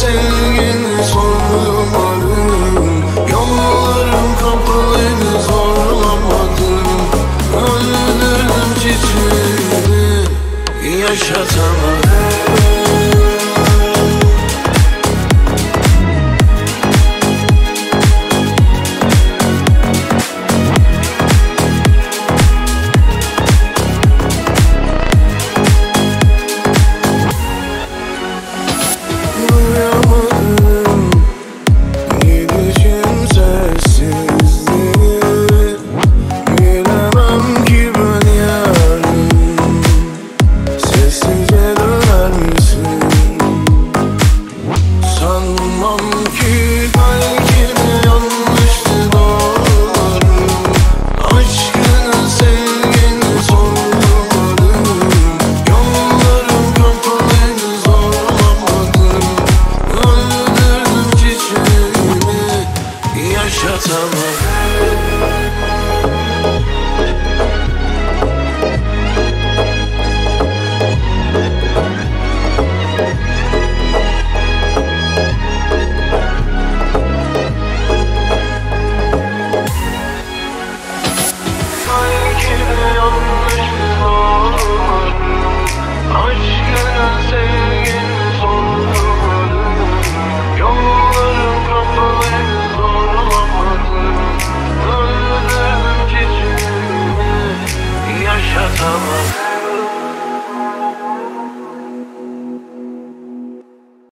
Sevgini sordum aradım, yollarım kapalıydı zorlamadım. Öldürdüm çiçeğini, yaşatamadım. Tamam.